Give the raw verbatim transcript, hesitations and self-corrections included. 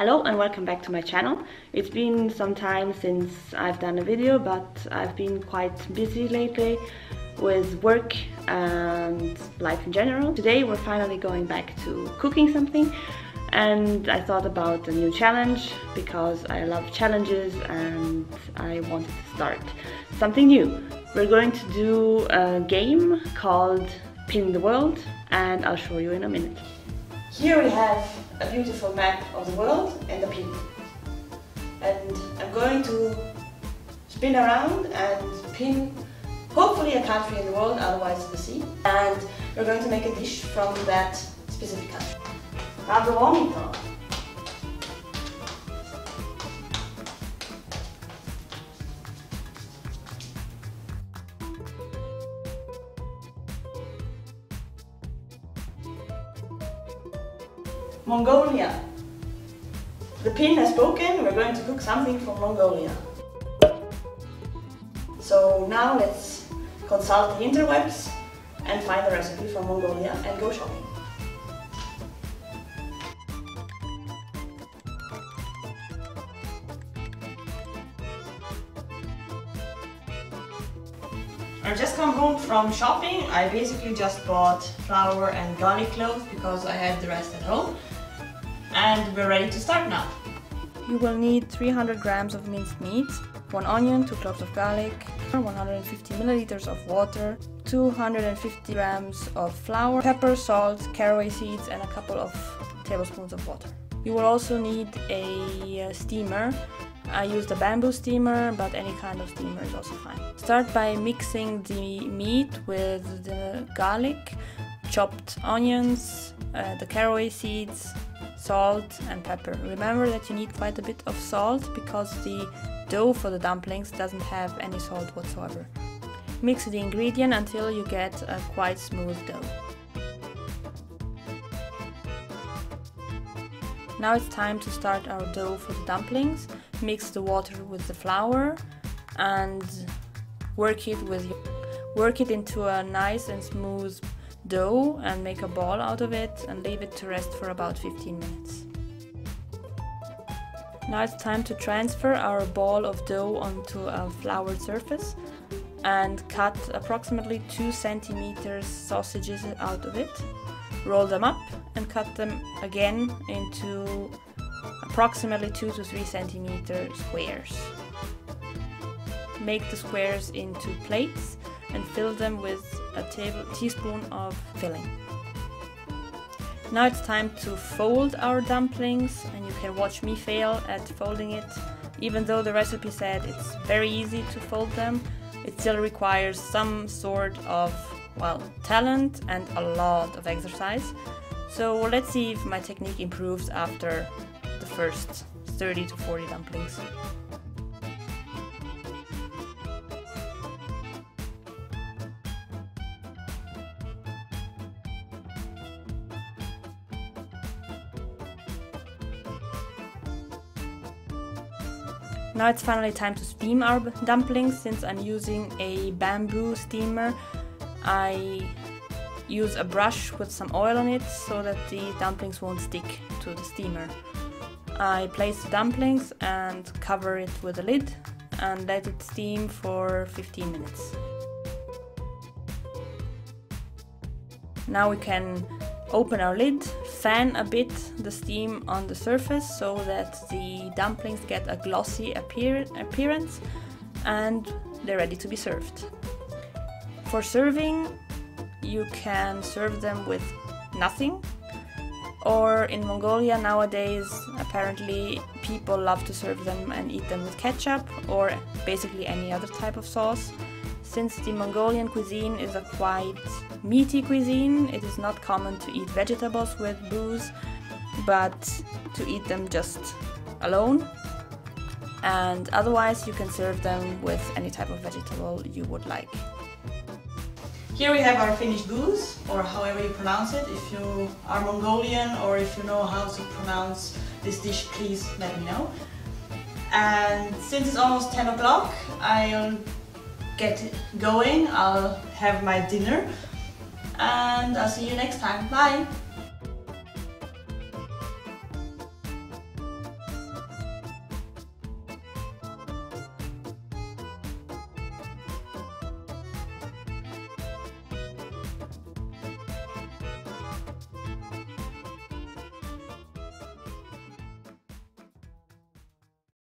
Hello and welcome back to my channel. It's been some time since I've done a video, but I've been quite busy lately with work and life in general. Today we're finally going back to cooking something, and I thought about a new challenge because I love challenges and I wanted to start something new. We're going to do a game called Pin the World, and I'll show you in a minute. Here we have a beautiful map of the world and the pin. And I'm going to spin around and pin hopefully a country in the world, otherwise the sea. And we're going to make a dish from that specific country. Mongolia. The pin has spoken, we're going to cook something from Mongolia. So now let's consult the interwebs and find the recipe from Mongolia and go shopping. I just come home from shopping. I basically just bought flour and garlic cloves because I had the rest at home. And we're ready to start now. You will need three hundred grams of minced meat, one onion, two cloves of garlic, one hundred fifty milliliters of water, two hundred fifty grams of flour, pepper, salt, caraway seeds, and a couple of tablespoons of water. You will also need a steamer. I used a bamboo steamer, but any kind of steamer is also fine. Start by mixing the meat with the garlic, chopped onions, uh, the caraway seeds, salt and pepper. Remember that you need quite a bit of salt because the dough for the dumplings doesn't have any salt whatsoever. Mix the ingredient until you get a quite smooth dough. Now it's time to start our dough for the dumplings. Mix the water with the flour and work it with work it into a nice and smooth dough and make a ball out of it and leave it to rest for about fifteen minutes. Now it's time to transfer our ball of dough onto a floured surface and cut approximately two centimeters sausages out of it. Roll them up and cut them again into approximately two to three centimeter squares. Make the squares into plates and fill them with a table, teaspoon of filling. Now it's time to fold our dumplings, and you can watch me fail at folding it. Even though the recipe said it's very easy to fold them, it still requires some sort of, well, talent and a lot of exercise. So let's see if my technique improves after the first thirty to forty dumplings. Now it's finally time to steam our dumplings. Since I'm using a bamboo steamer, I use a brush with some oil on it so that the dumplings won't stick to the steamer. I place the dumplings and cover it with a lid and let it steam for fifteen minutes. Now we can open our lid, fan a bit the steam on the surface so that the dumplings get a glossy appear appearance and they're ready to be served. For serving, you can serve them with nothing, or in Mongolia nowadays apparently people love to serve them and eat them with ketchup or basically any other type of sauce. Since the Mongolian cuisine is a quite meaty cuisine, it is not common to eat vegetables with buuz, but to eat them just alone, and otherwise you can serve them with any type of vegetable you would like. Here we have our finished buuz, or however you pronounce it. If you are Mongolian or if you know how to pronounce this dish, please let me know. And since it's almost ten o'clock, I'll get it going. I'll have my dinner and I'll see you next time. Bye!